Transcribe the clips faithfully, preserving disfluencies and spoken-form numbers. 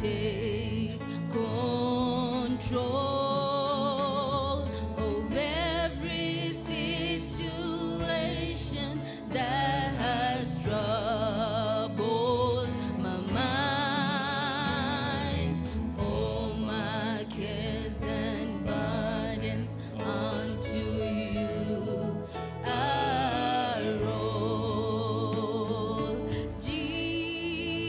take control of every situation that has troubled my mind. All my cares and burdens unto you I roll. Jesus,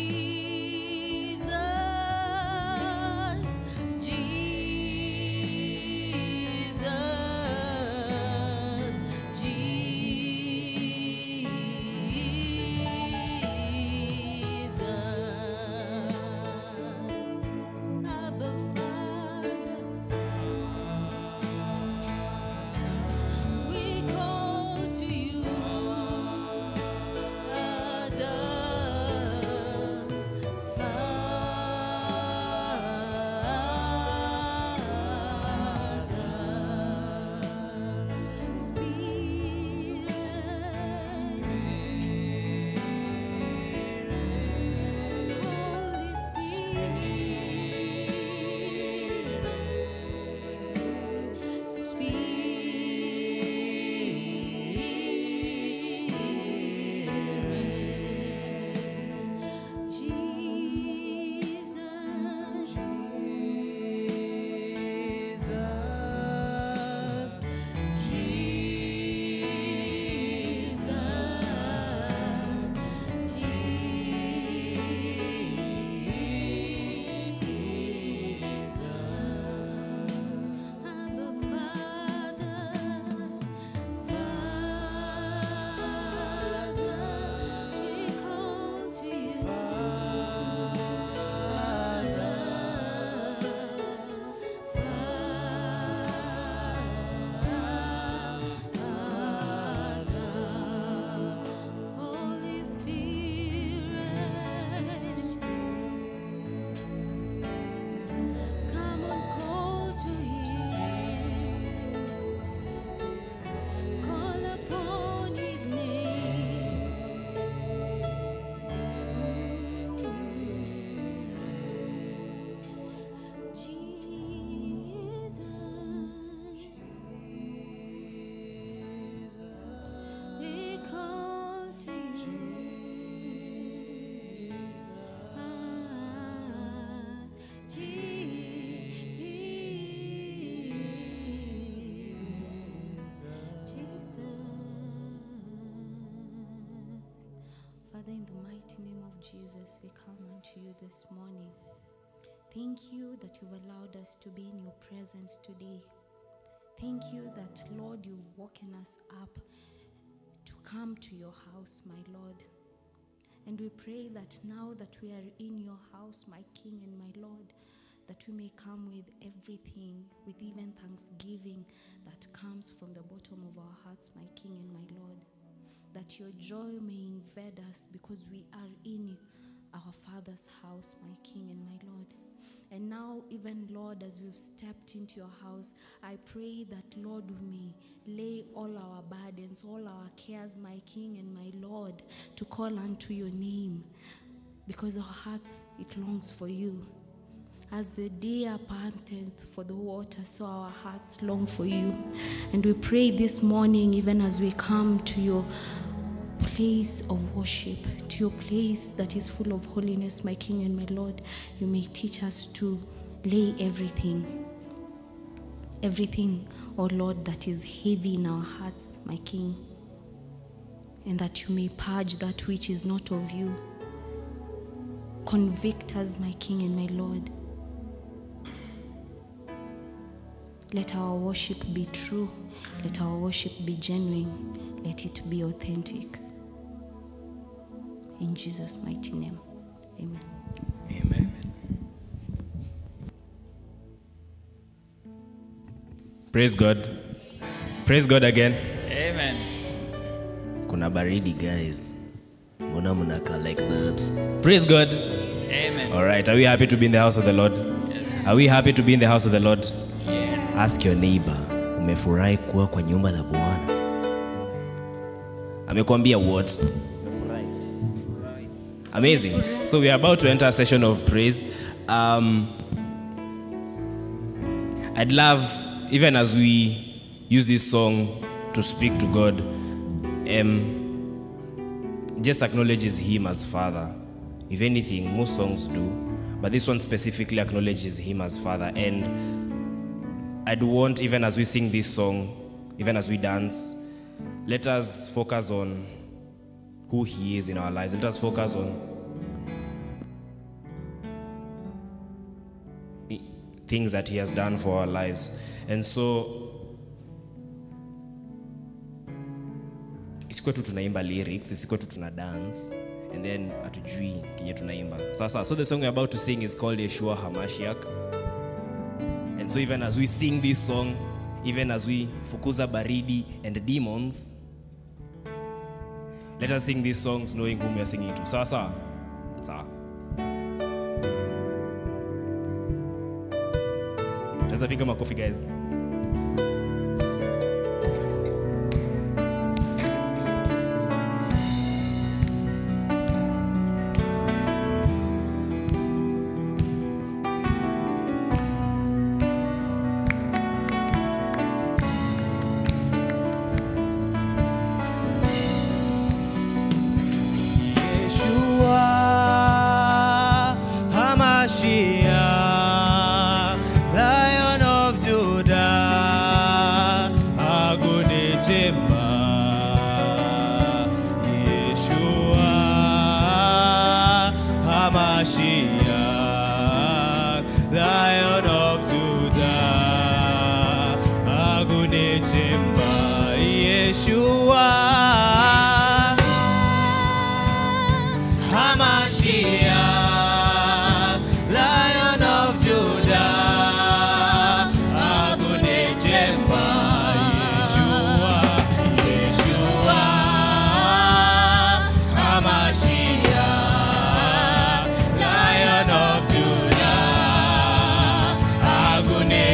Jesus, Jesus, Abba Father. We call to you, Father, Father, Spirit, Holy Spirit. Spirit, Jesus, Jesus, Jesus, Jesus. Abba Father, Father, we call to you, Father, Holy Spirit. Come and call to him. Call upon his name. Jesus. We call to you. Us, Jesus, Jesus. Father, in the mighty name of Jesus, we come unto you this morning. Thank you that you've allowed us to be in your presence today. Thank you that, Lord, you've woken us up to come to your house, my Lord. And we pray that now that we are in your house, my King and my Lord, that we may come with everything, with even thanksgiving that comes from the bottom of our hearts, my King and my Lord. That your joy may invade us because we are in our Father's house, my King and my Lord. And now, even, Lord, as we've stepped into your house, I pray that, Lord, we may lay all our burdens, all our cares, my King and my Lord, to call unto your name, because our hearts, it longs for you. As the deer panteth for the water, so our hearts long for you. And we pray this morning, even as we come to your place of worship, to your place that is full of holiness, my King and my Lord, you may teach us to lay everything, everything, oh Lord, that is heavy in our hearts, my King, and that you may purge that which is not of you. Convict us, my King and my Lord. Let our worship be true. Let our worship be genuine. Let it be authentic. In Jesus' mighty name, amen. Amen. Praise God. Praise God again. Amen. Kuna baridi, guys. Muna munaka like that. Praise God. Amen. All right. Are we happy to be in the house of the Lord? Yes. Are we happy to be in the house of the Lord? Yes. Ask your neighbor. Umefurahi kuwa kwa nyumba la Bwana. Amekwambia what? Amazing. So we are about to enter a session of praise. um, I'd love, even as we use this song to speak to God, um, just acknowledges Him as Father. If anything, most songs do, but this one specifically acknowledges Him as Father. And I'd want, even as we sing this song, even as we dance, let us focus on who He is in our lives. Let us focus on things that He has done for our lives. And so isikuwa tu tunaimba lyrics, isikuwa tu tuna dance, and then atujui kinye tunaimba. Sasa, so the song we're about to sing is called Yeshua Hamashiach. And so even as we sing this song, even as we fukuza baridi and the demons, let us sing these songs knowing whom we are singing to. Sasa, sasa. Let's have a coffee, guys. Yeshua Hamashiach, Yeshua Hamashiach, Lion of Judah, Agune Chemba, Yeshua Hamashiach, Lion of Judah, Agune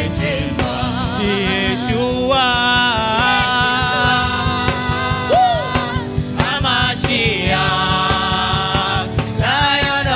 Chemba. Yeshua Hamashiach, Lion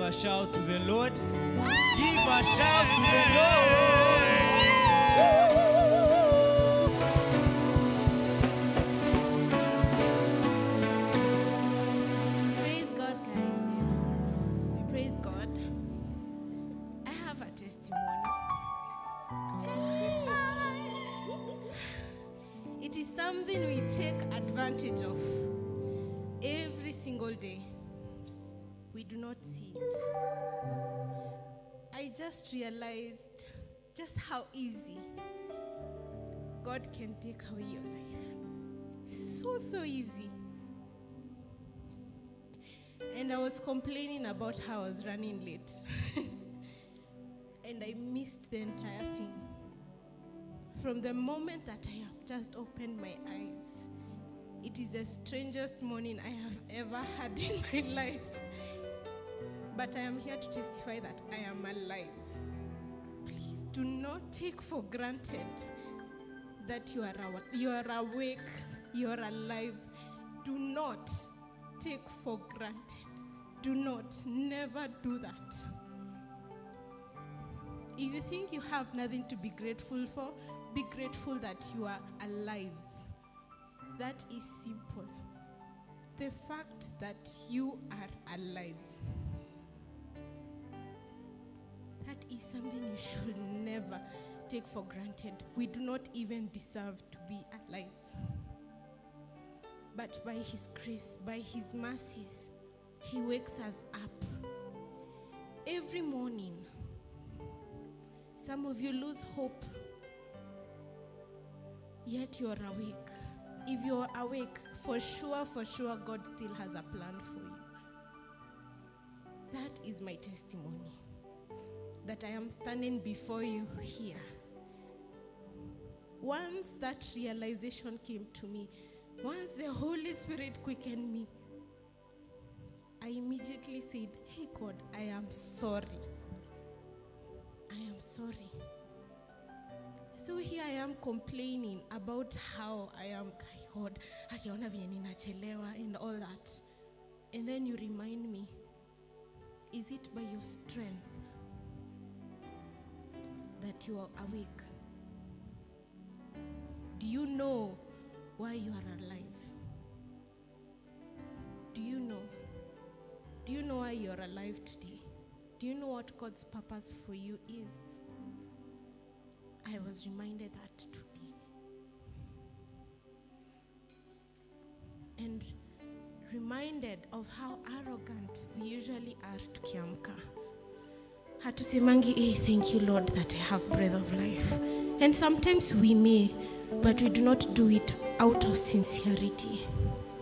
Give a shout to the Lord. Give a shout to the Lord. Praise God, guys. Praise God. I have a testimony. It is something we take advantage of every single day. We do not see it. I just realized just how easy God can take away your life. So, so easy. And I was complaining about how I was running late. And I missed the entire thing. From the moment that I have just opened my eyes, it is the strangest morning I have ever had in my life. But I am here to testify that I am alive. Please do not take for granted that you are, you are awake, you are alive. Do not take for granted. Do not, never do that. If you think you have nothing to be grateful for, be grateful that you are alive. That is simple. The fact that you are alive. That is something you should never take for granted. We do not even deserve to be alive. But by His grace, by His mercies, He wakes us up. Every morning, some of you lose hope, yet you are awake. If you are awake, for sure, for sure, God still has a plan for you. That is my testimony. That I am standing before you here. Once that realization came to me, once the Holy Spirit quickened me, I immediately said, hey God, I am sorry. I am sorry. So here I am complaining about how I am, God, and all that. And then you remind me, is it by your strength that you are awake? Do you know why you are alive? Do you know? Do you know why you are alive today? Do you know what God's purpose for you is? I was reminded that today. And reminded of how arrogant we usually are to Kiamka. Hatusemangi, eh, thank you, Lord, that I have breath of life. And sometimes we may, but we do not do it out of sincerity.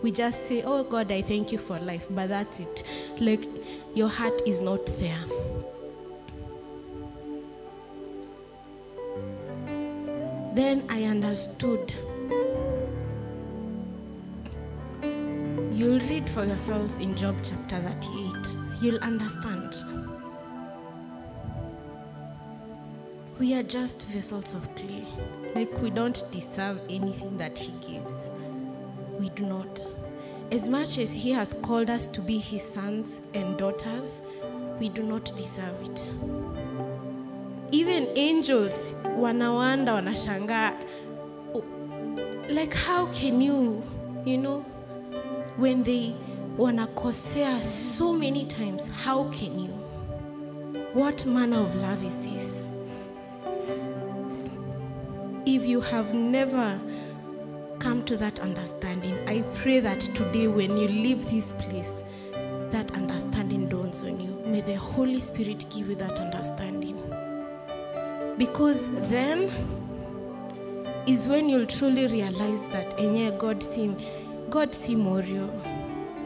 We just say, oh God, I thank you for life, but that's it. Like, your heart is not there. Then I understood. You'll read for yourselves in Job chapter thirty-eight. You'll understand. We are just vessels of clay. Like, we don't deserve anything that He gives. We do not. As much as He has called us to be His sons and daughters, we do not deserve it. Even angels, wanawanda, wanashanga. Like, how can you, you know, when they wanakosea so many times, how can you? What manner of love is this? If you have never come to that understanding, I pray that today when you leave this place, that understanding dawns on you. May the Holy Spirit give you that understanding. Because then is when you'll truly realize that enye God sim, God simorio,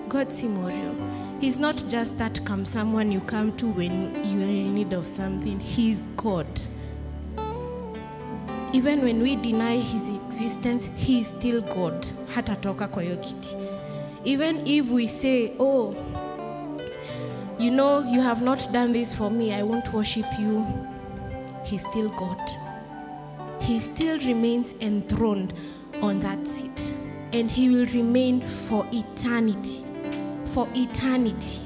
God simorio. He's not just that come someone you come to when you are in need of something. He's God. Even when we deny His existence, He is still God. Hata toka kwa hiyo kiti. Even if we say, oh, you know, you have not done this for me, I won't worship you. He is still God. He still remains enthroned on that seat. And He will remain for eternity. For eternity.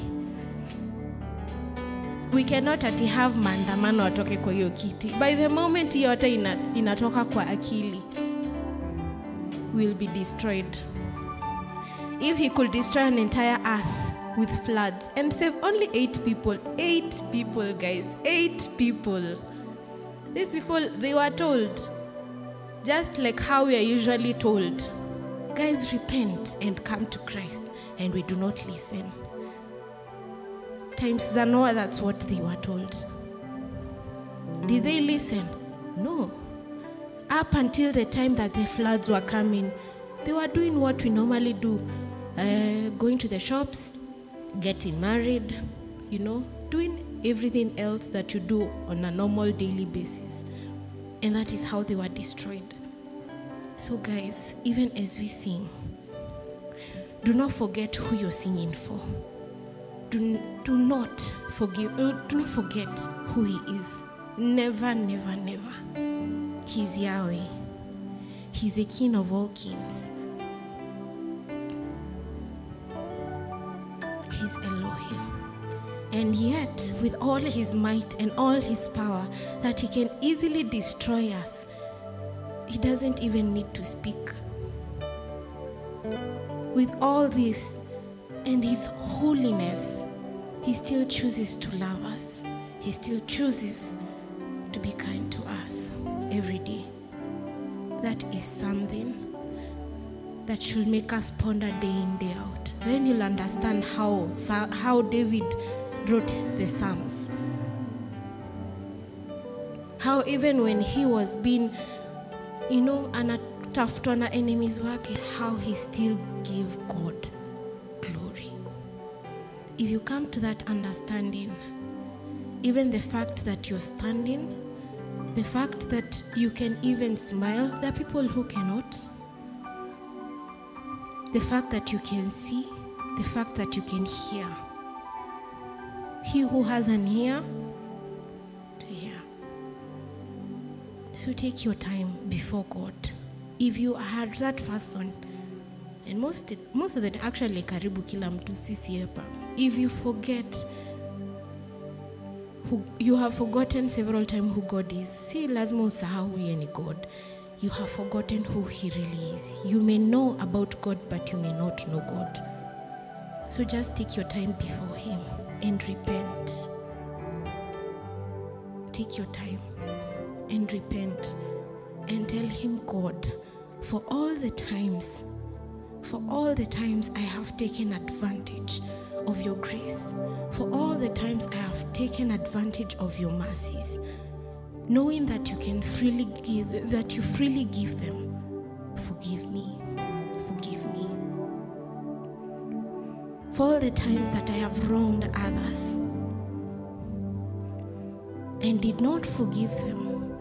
we cannot ati have maandamano atoke kwa hiyo kiti. By the moment yote ina, inatoka kwa akili, will be destroyed. If he could destroy an entire earth with floods and save only eight people, eight people guys, eight people. These people, they were told, just like how we are usually told, guys, repent and come to Christ, and we do not listen. Times the Noah, that's what they were told. Did they listen? No. Up until the time that the floods were coming, they were doing what we normally do, uh, going to the shops, getting married, you know, doing everything else that you do on a normal daily basis. And that is how they were destroyed. So guys, even as we sing, do not forget who you're singing for. Do, do not forgive, do not forget who he is. Never, never, never. He's Yahweh. He's the King of all kings. He's Elohim. And yet, with all his might and all his power, that he can easily destroy us, he doesn't even need to speak. With all this and his holiness, he still chooses to love us. He still chooses to be kind to us every day. That is something that should make us ponder day in, day out. Then you'll understand how, how David wrote the Psalms. How even when he was being, you know, anatafutwa enemies wake, how he still gave God glory. If you come to that understanding, even the fact that you're standing, the fact that you can even smile, there are people who cannot. The fact that you can see, the fact that you can hear. He who has an ear, to hear. So take your time before God. If you are that person, and most most of the actually karibu kila mtu sisi hapa, if you forget, who you have forgotten several times who God is, si lazima usahau yeye ni God. You have forgotten who he really is. You may know about God, but you may not know God. So just take your time before him and repent. Take your time and repent and tell him, God, for all the times, for all the times I have taken advantage of your grace, for all the times I have taken advantage of your mercies, knowing that you can freely give, that you freely give them, forgive me, forgive me. For all the times that I have wronged others and did not forgive them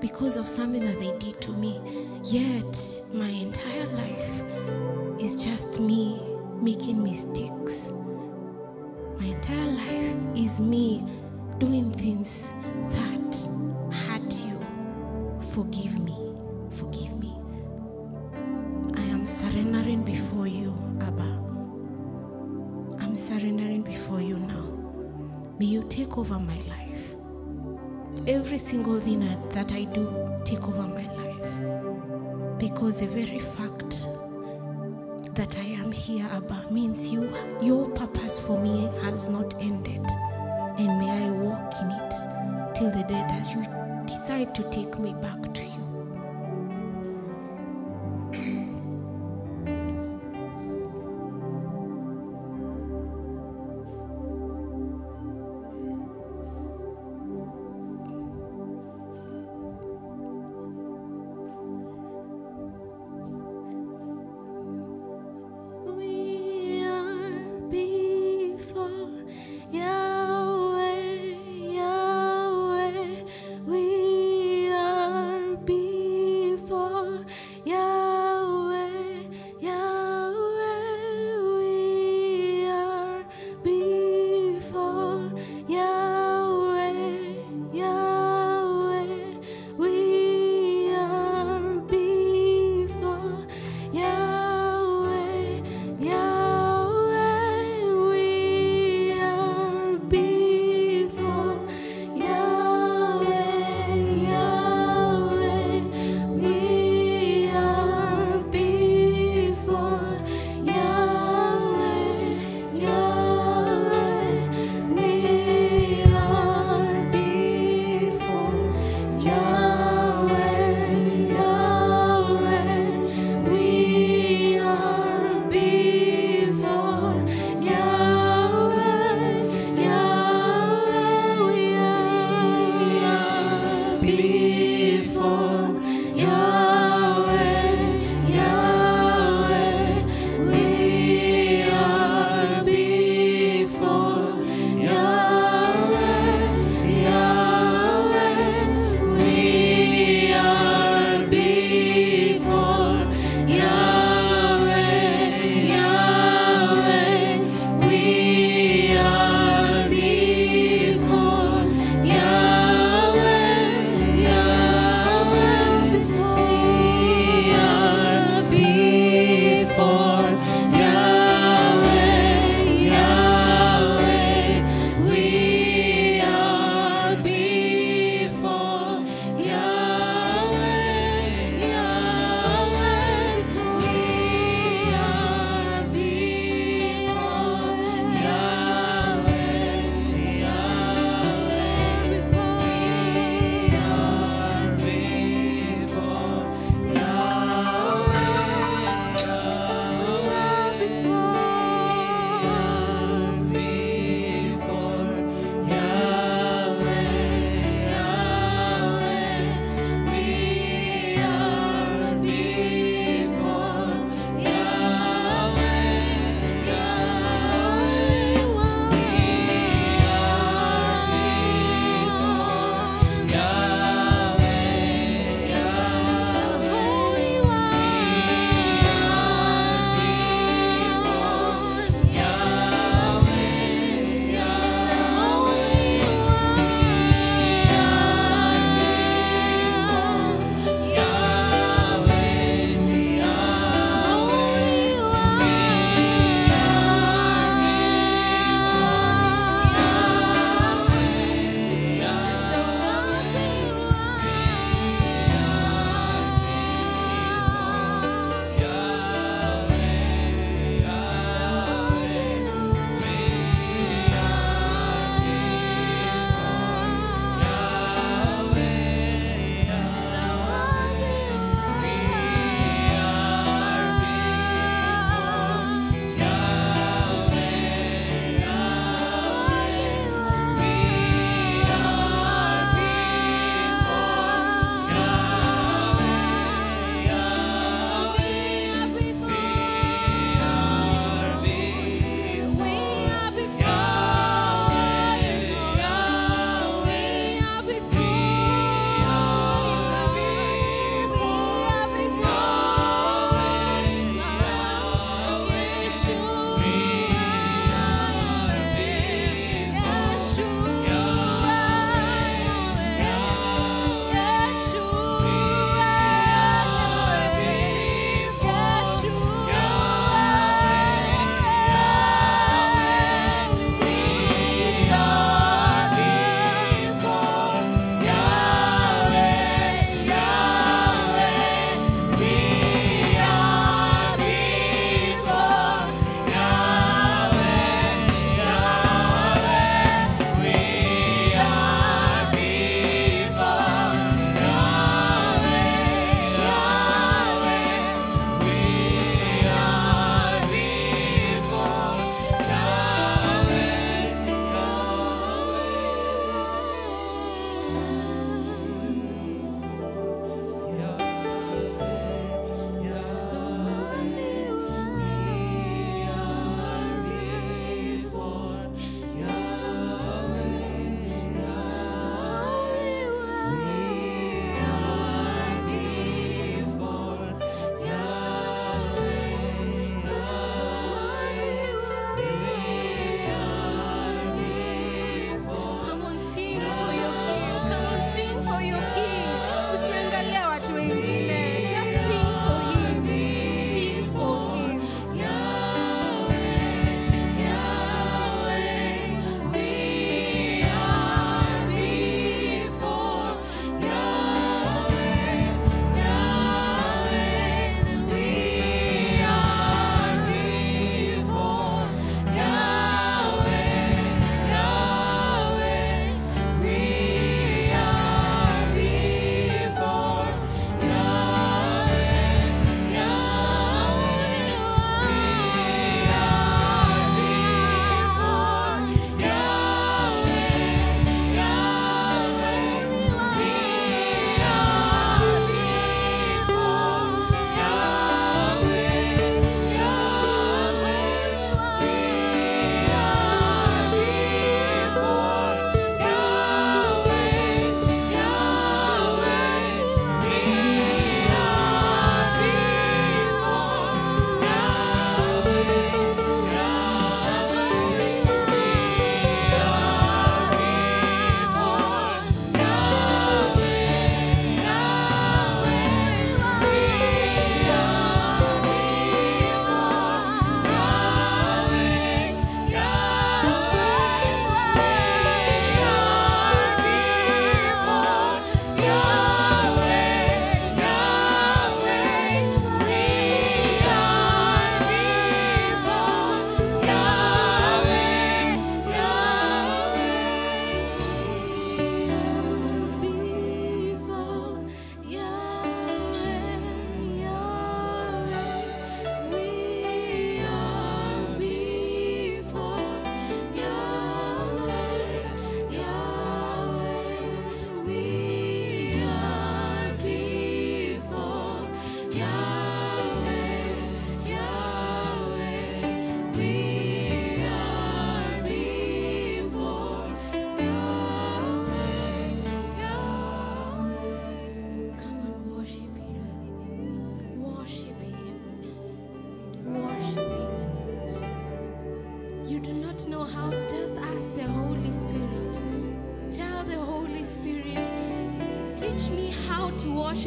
because of something that they did to me, yet my entire life is just me making mistakes. My entire life is me doing things that hurt you. Forgive me. Forgive me. I am surrendering before you, Abba. I'm surrendering before you now. May you take over my life. Every single thing that I do, take over my life. Because the very fact that I am here, Abba, means you, your purpose for me has not ended. And may I walk in it till the day that you decide to take me back to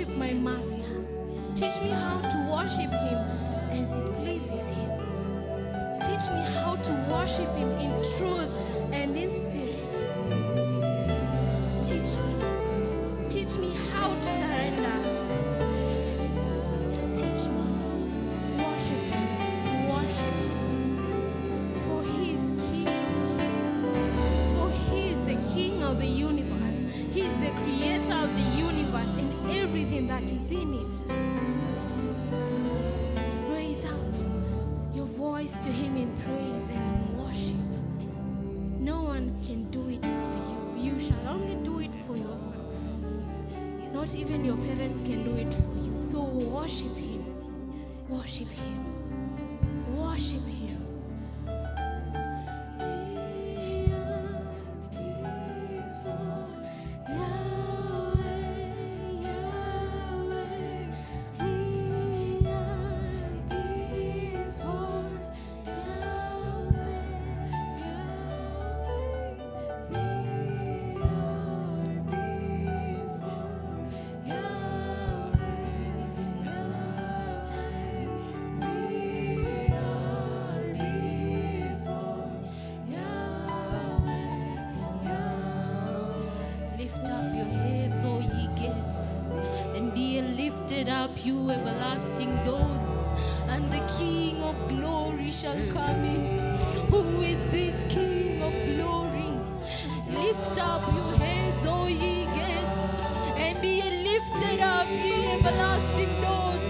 worship my master. Teach me how to worship him as it pleases him. Teach me how to worship him in truth and in spirit. Teach me. Teach me how to surrender. Teach me. Worship him. Worship him. For he is King of kings. For he is the King of the universe. He is the creator of the universe and everything that is in it. Raise up your voice to him in praise and worship. No one can do it for you. You shall only do it for yourself. Not even your parents can do it for you. So worship him. Worship him. Worship him. You everlasting doors, and the King of glory shall come in. Who is this King of glory? Lift up your heads, O ye gates, and be lifted up, ye everlasting doors,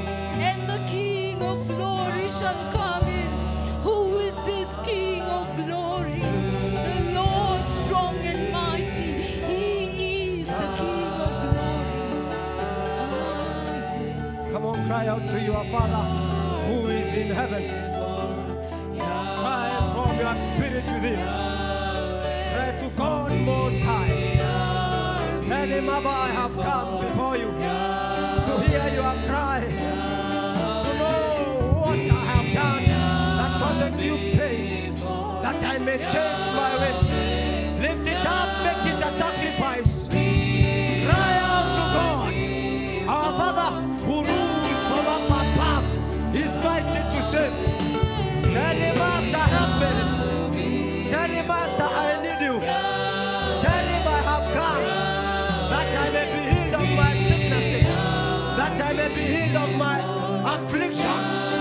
and the King of glory shall come in. Who is this King of glory? The Lord strong and mighty. He is the King of glory. Amen. Come on, cry out to your Father who is in heaven. Cry from your spirit to Him. Pray to God Most High. Tell Him, Abba, I have come before you to hear your cry, to know what I have done that causes you pain, that I may change my way. Lift it up, make it a sacrifice. Cry out to God, our Father who rules from up above, is mighty to save. Tell him, Master, help me. Tell him, Master, I need you. Tell him I have come, that I may be healed of my sicknesses, that I may be healed of my afflictions.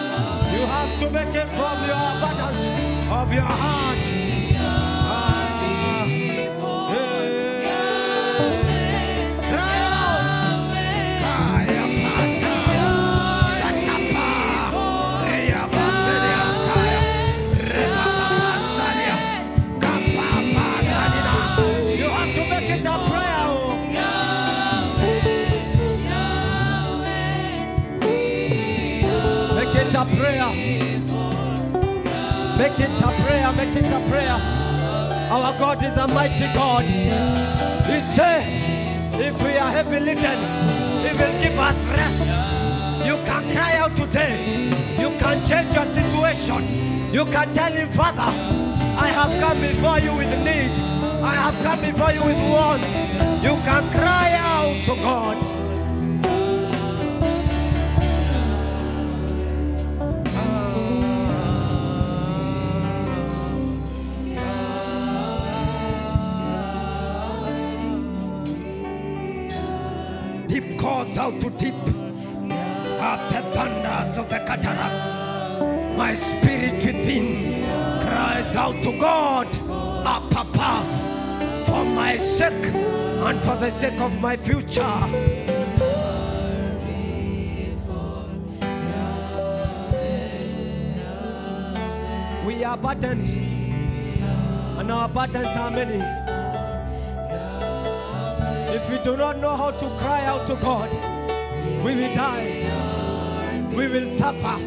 You have to make it from your abundance of your heart. Make it a prayer. Make it a prayer. Make it a prayer. Our God is a mighty God. He said, if we are heavy laden, He will give us rest. You can cry out today. You can change your situation. You can tell Him, Father, I have come before you with need. I have come before you with want. You can cry out to God. Out to deep are the thunders of the cataracts. My spirit within cries out to God up above for my sake and for the sake of my future. We are burdened, and our burdens are many. If we do not know how to cry out to God, we will die. We will suffer.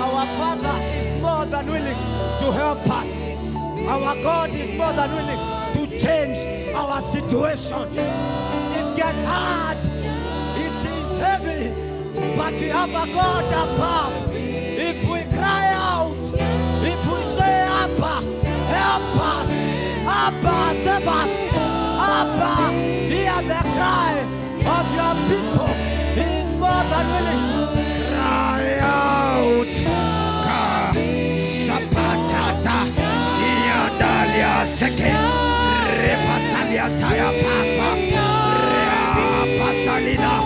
Our Father is more than willing to help us. Our God is more than willing to change our situation. It gets hard. It is heavy. But we have a God above. If we cry out, if we say, Abba, help us. Abba, save us. Abba, hear the cry of Your people is more than willing. Cry out. Ka sapatata yadalia seke repasalia taya papa repasalina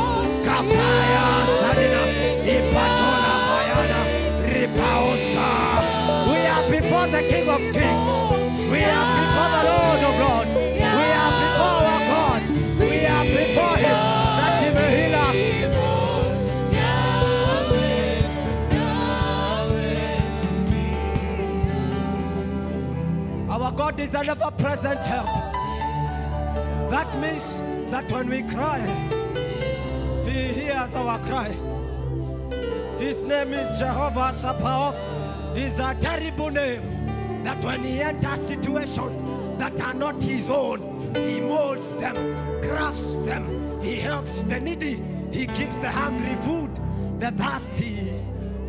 kapaya salina ipatona mayana repaosa. We are before the King of Kings. We are before the Lord of Lords. We are before our God. We are before Him. God is an ever-present help. That means that when we cry, He hears our cry. His name is Jehovah Sabaoth. It's a terrible name that when He enters situations that are not His own, He molds them, crafts them, He helps the needy, He gives the hungry food, the thirsty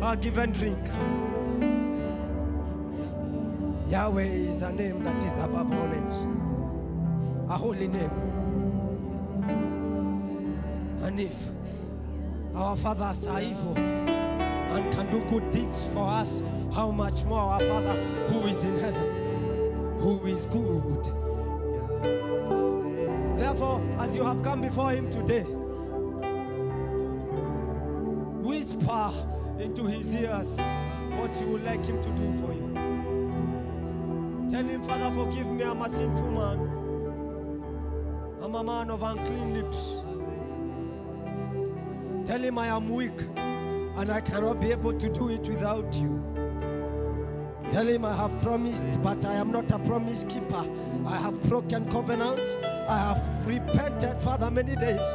are given drink. Yahweh is a name that is above all names, a holy name. And if our fathers are evil and can do good deeds for us, how much more our Father who is in heaven, who is good. Therefore, as you have come before Him today, whisper into His ears what you would like Him to do for you. Tell Him, Father, forgive me, I'm a sinful man. I'm a man of unclean lips. Tell Him I am weak and I cannot be able to do it without You. Tell Him I have promised, but I am not a promise keeper. I have broken covenants. I have repented, Father, many days.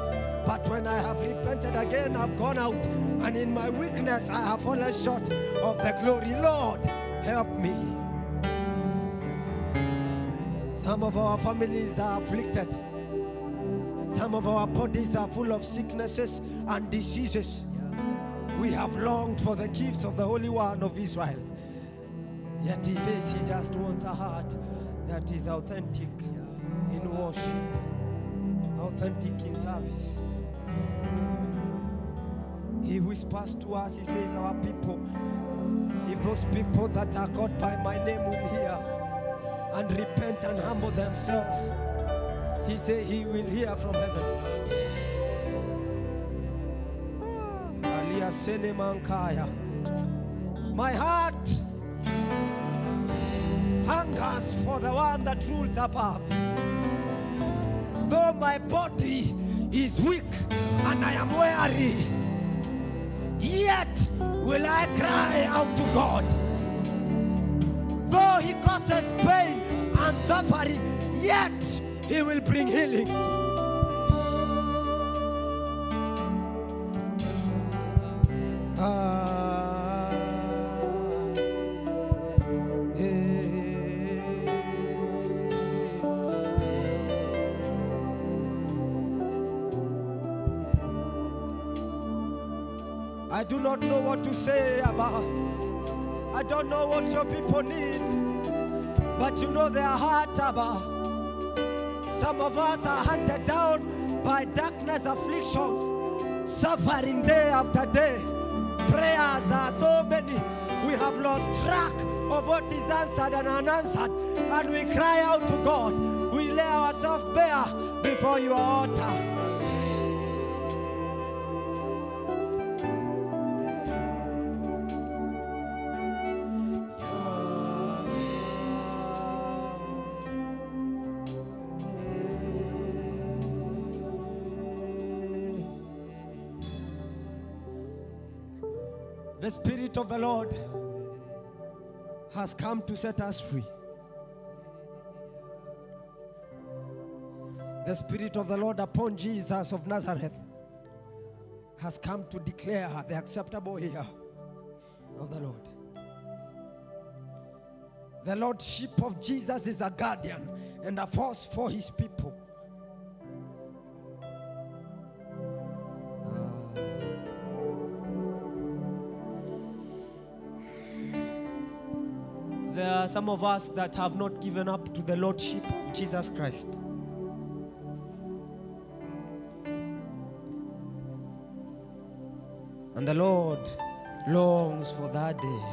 But when I have repented again, I've gone out. And in my weakness, I have fallen short of the glory. Lord, help me. Some of our families are afflicted. Some of our bodies are full of sicknesses and diseases. We have longed for the gifts of the Holy One of Israel. Yet He says He just wants a heart that is authentic in worship, authentic in service. He whispers to us, He says, our people, if those people that are called by My name will hear and repent and humble themselves, He said He will hear from heaven. My heart hungers for the One that rules above. Though my body is weak and I am weary, yet will I cry out to God. Though He causes pain and suffering, yet He will bring healing. Ah, eh. I do not know what to say about. I don't know what your people need, but You know their heart, Abba. Some of us are hunted down by darkness afflictions, suffering day after day. Prayers are so many, we have lost track of what is answered and unanswered, and we cry out to God. We lay ourselves bare before Your altar. The Spirit of the Lord has come to set us free. The Spirit of the Lord upon Jesus of Nazareth has come to declare the acceptable year of the Lord. The Lordship of Jesus is a guardian and a force for His people. There are some of us that have not given up to the Lordship of Jesus Christ. And the Lord longs for that day,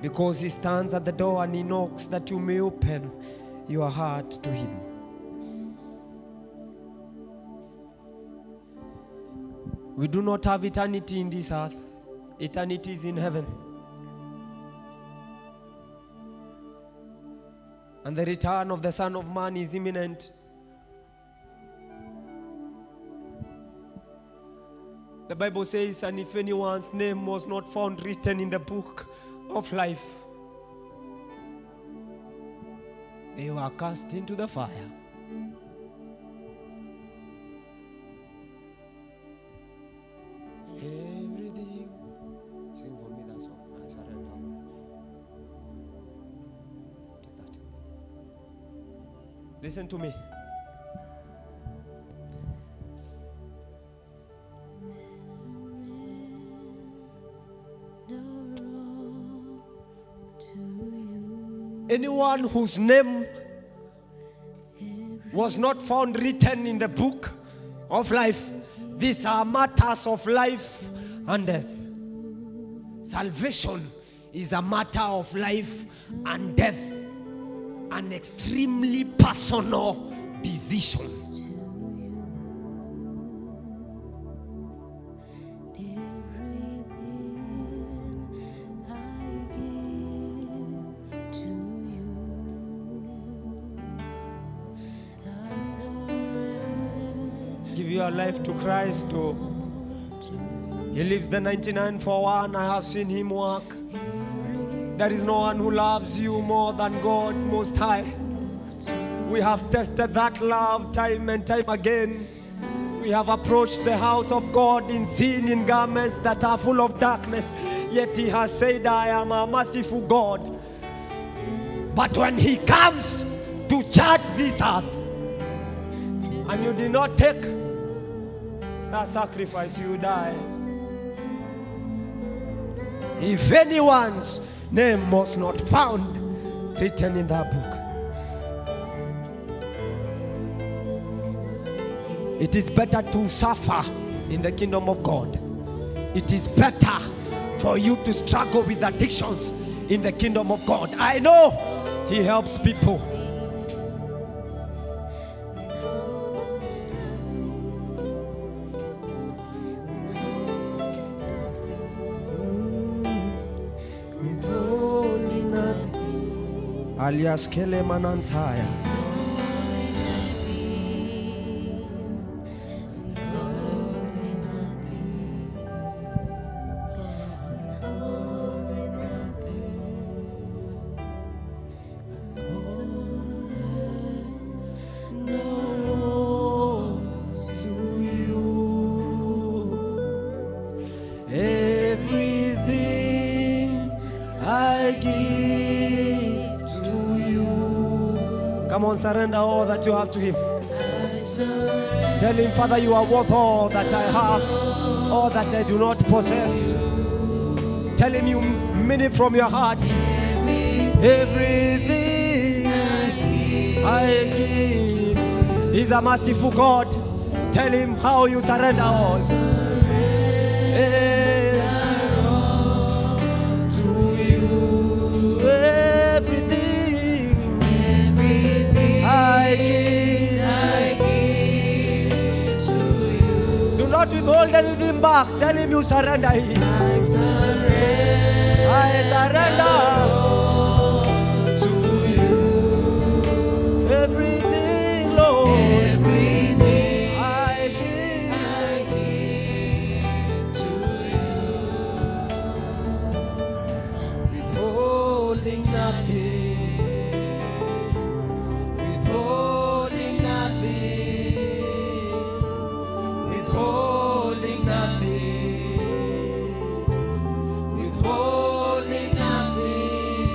because he stands at the door and he knocks that you may open your heart to him. We do not have eternity in this earth. Eternity is in heaven. And the return of the Son of Man is imminent. The Bible says, and if anyone's name was not found written in the book of life, they were cast into the fire. Everything. Sing for me that song. I surrender. Take that. Listen to me. Anyone whose name was not found written in the book of life, these are matters of life and death. Salvation is a matter of life and death, an extremely personal decision. Life to Christ. Oh, he leaves the ninety-nine for one. I have seen him work. There is no one who loves you more than God Most High. We have tested that love time and time again. We have approached the house of God in sin, in garments that are full of darkness, yet he has said, I am a merciful God. But when he comes to judge this earth and you did not take that sacrifice, you die. If anyone's name was not found written in that book, it is better to suffer in the kingdom of God. It is better for you to struggle with addictions in the kingdom of God. I know he helps people. Alias Kele Manantaya. Surrender all that you have to him. Tell him, Father, you are worth all that I have, all that I do not possess. Tell him you mean it from your heart. Everything I give. He's a merciful God. Tell him how you surrender all. I give, I give to you. Do not withhold anything back. Tell him you surrender it. I surrender, I surrender to you. Everything, Lord. Everything I give, I give to you. Withholding nothing. Nothing, withholding nothing,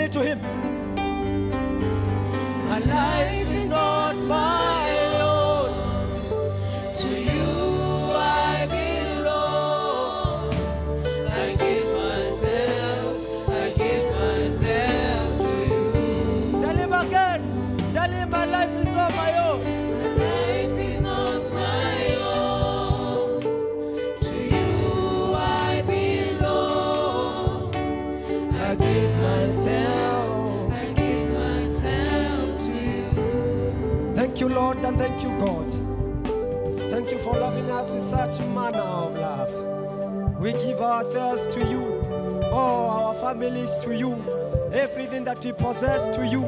entirely to Him. My life is not my own, to You I belong. I give myself, I give myself to You. Tell Him again, tell Him my life is not my own. My life is not my own. I give myself to You. Thank You, Lord, and thank You, God. Thank You for loving us in such manner of love. We give ourselves to You, all our families to You, everything that we possess to You,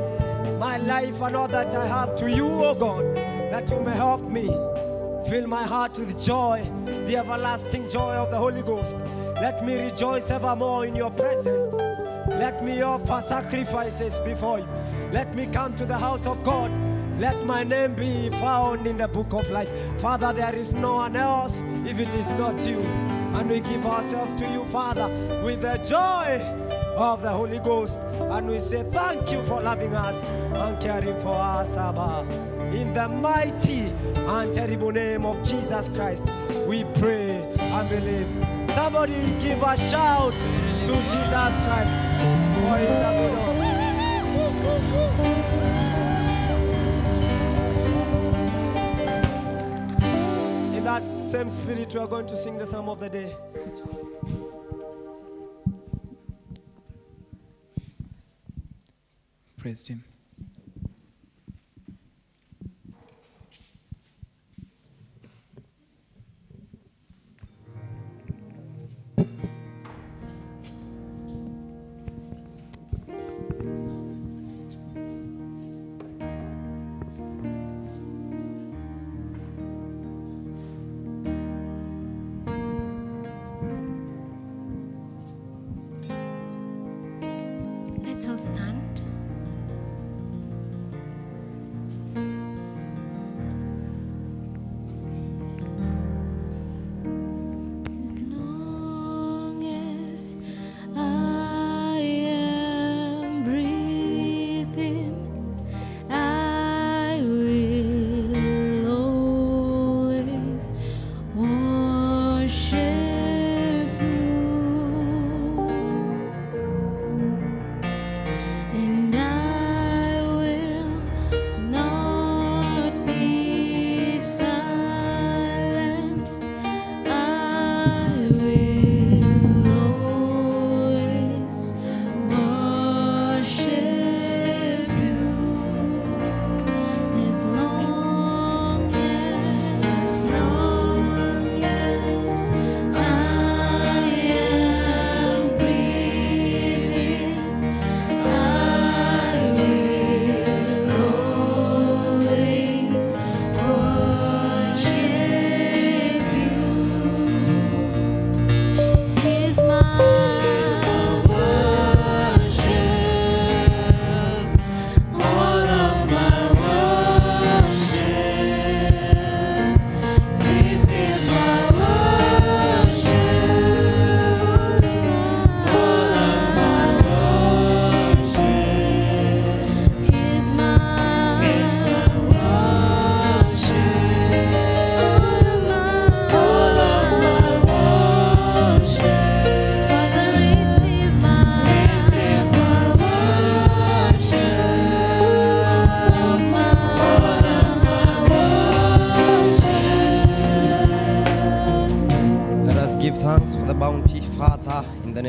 my life and all that I have to You, O God, that You may help me. Fill my heart with joy, the everlasting joy of the Holy Ghost. Let me rejoice evermore in Your presence. Let me offer sacrifices before You. Let me come to the house of God. Let my name be found in the book of life. Father, there is no one else if it is not You. And we give ourselves to You, Father, with the joy of the Holy Ghost. And we say thank You for loving us and caring for us, Abba. In the mighty and terrible name of Jesus Christ, we pray and believe. Somebody give a shout to Jesus Christ, for He is a good Lord. In that same spirit, we are going to sing the psalm of the day. Praise Him.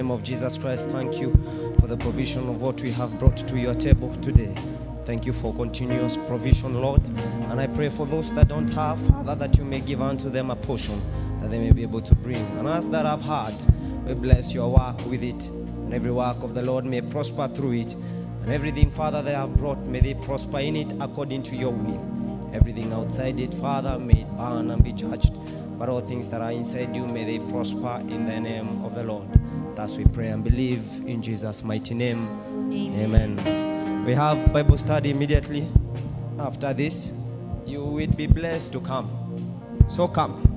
Of Jesus Christ, thank You for the provision of what we have brought to Your table today. Thank You for continuous provision, Lord. And I pray for those that don't have, Father, that You may give unto them a portion that they may be able to bring. And us that have had, we bless Your work with it. And every work of the Lord may prosper through it. And everything, Father, they have brought, may they prosper in it according to Your will. Everything outside it, Father, may it burn and be judged. But all things that are inside You, may they prosper in the name of the Lord. Thus we pray and believe in Jesus' mighty name. Amen. Amen. We have Bible study immediately after this. You will be blessed to come. So come.